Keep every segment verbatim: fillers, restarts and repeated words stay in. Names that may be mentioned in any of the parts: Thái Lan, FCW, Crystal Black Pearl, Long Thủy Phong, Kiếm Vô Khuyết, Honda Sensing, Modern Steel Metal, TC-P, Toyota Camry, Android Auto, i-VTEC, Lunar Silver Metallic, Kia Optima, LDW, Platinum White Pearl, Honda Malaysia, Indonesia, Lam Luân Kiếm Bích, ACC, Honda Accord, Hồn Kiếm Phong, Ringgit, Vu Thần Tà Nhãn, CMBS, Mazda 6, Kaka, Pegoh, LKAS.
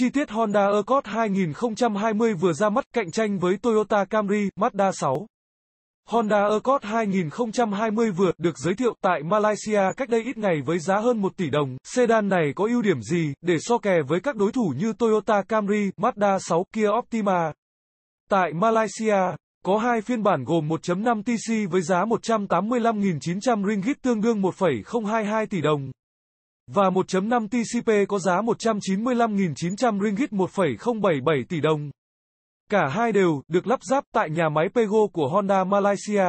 Chi tiết Honda Accord hai không hai không vừa ra mắt cạnh tranh với Toyota Camry, Mazda sáu. Honda Accord hai không hai không vừa được giới thiệu tại Malaysia cách đây ít ngày với giá hơn một tỷ đồng. Sedan này có ưu điểm gì để so kè với các đối thủ như Toyota Camry, Mazda sáu, Kia Optima? Tại Malaysia, có hai phiên bản gồm một phẩy năm T C với giá một trăm tám mươi lăm nghìn chín trăm Ringgit tương đương một phẩy không hai hai tỷ đồng. Và một phẩy năm T C P có giá một trăm chín mươi lăm nghìn chín trăm Ringgit một phẩy không bảy bảy tỷ đồng. Cả hai đều được lắp ráp tại nhà máy Pegoh của Honda Malaysia.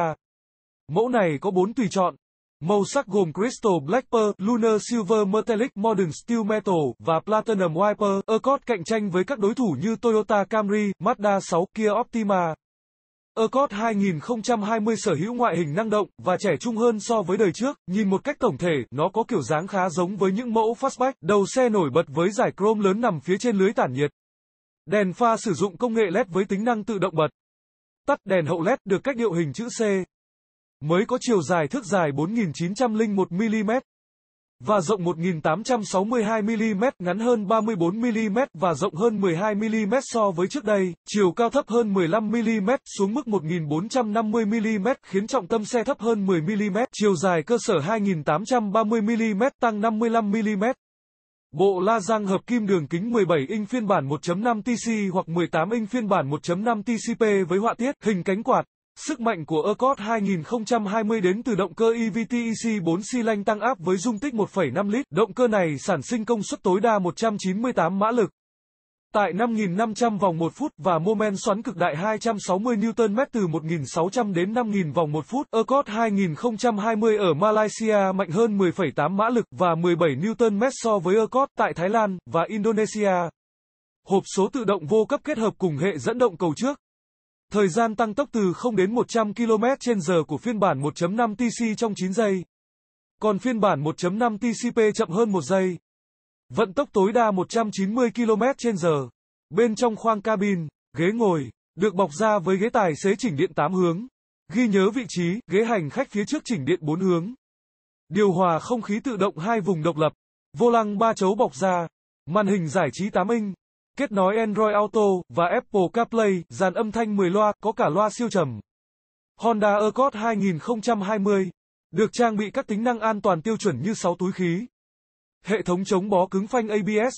Mẫu này có bốn tùy chọn. Màu sắc gồm Crystal Black Pearl, Lunar Silver Metallic, Modern Steel Metal và Platinum White Pearl. Accord cạnh tranh với các đối thủ như Toyota Camry, Mazda sáu, Kia Optima. Accord hai không hai không sở hữu ngoại hình năng động và trẻ trung hơn so với đời trước. Nhìn một cách tổng thể, nó có kiểu dáng khá giống với những mẫu fastback. Đầu xe nổi bật với dải chrome lớn nằm phía trên lưới tản nhiệt. Đèn pha sử dụng công nghệ led với tính năng tự động bật. Tắt đèn hậu led được cách điệu hình chữ C. Mới có chiều dài thước dài bốn nghìn chín trăm lẻ một mi-li-mét và rộng một nghìn tám trăm sáu mươi hai mi-li-mét, ngắn hơn ba mươi tư mi-li-mét và rộng hơn mười hai mi-li-mét so với trước đây. Chiều cao thấp hơn mười lăm mi-li-mét xuống mức một nghìn bốn trăm năm mươi mi-li-mét, khiến trọng tâm xe thấp hơn mười mi-li-mét. Chiều dài cơ sở hai nghìn tám trăm ba mươi mi-li-mét, tăng năm mươi lăm mi-li-mét. Bộ la răng hợp kim đường kính mười bảy inch phiên bản một phẩy năm T C hoặc mười tám inch phiên bản một phẩy năm T C P với họa tiết, hình cánh quạt. Sức mạnh của Accord hai không hai không đến từ động cơ i-vê tê e xê bốn xi lanh tăng áp với dung tích một phẩy năm lít. Động cơ này sản sinh công suất tối đa một trăm chín mươi tám mã lực. Tại năm nghìn năm trăm vòng một phút và mô men xoắn cực đại hai trăm sáu mươi Newton mét từ một nghìn sáu trăm đến năm nghìn vòng một phút, Accord hai không hai không ở Malaysia mạnh hơn mười phẩy tám mã lực và mười bảy Newton mét so với Accord tại Thái Lan và Indonesia. Hộp số tự động vô cấp kết hợp cùng hệ dẫn động cầu trước. Thời gian tăng tốc từ không đến một trăm ki-lô-mét trên giờ của phiên bản một phẩy năm T C trong chín giây. Còn phiên bản một phẩy năm T C P chậm hơn một giây. Vận tốc tối đa một trăm chín mươi ki-lô-mét trên giờ. Bên trong khoang cabin, ghế ngồi được bọc da với ghế tài xế chỉnh điện tám hướng. Ghi nhớ vị trí, ghế hành khách phía trước chỉnh điện bốn hướng. Điều hòa không khí tự động hai vùng độc lập. Vô lăng ba chấu bọc da. Màn hình giải trí tám inch. Kết nối Android Auto và Apple CarPlay, dàn âm thanh mười loa, có cả loa siêu trầm. Honda Accord hai không hai không được trang bị các tính năng an toàn tiêu chuẩn như sáu túi khí, hệ thống chống bó cứng phanh A B S,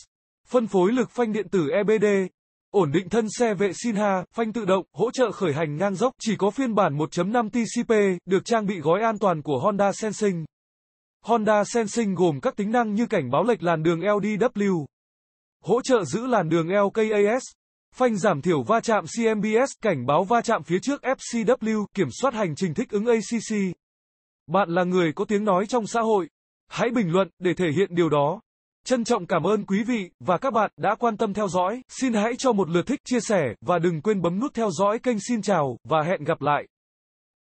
phân phối lực phanh điện tử E B D, ổn định thân xe vệ Sinha, phanh tự động, hỗ trợ khởi hành ngang dốc. Chỉ có phiên bản một phẩy năm T C P được trang bị gói an toàn của Honda Sensing. Honda Sensing gồm các tính năng như cảnh báo lệch làn đường L D W, hỗ trợ giữ làn đường L K A S, phanh giảm thiểu va chạm C M B S, cảnh báo va chạm phía trước F C W, kiểm soát hành trình thích ứng A C C. Bạn là người có tiếng nói trong xã hội. Hãy bình luận để thể hiện điều đó. Trân trọng cảm ơn quý vị và các bạn đã quan tâm theo dõi. Xin hãy cho một lượt thích, chia sẻ và đừng quên bấm nút theo dõi kênh. Xin chào và hẹn gặp lại.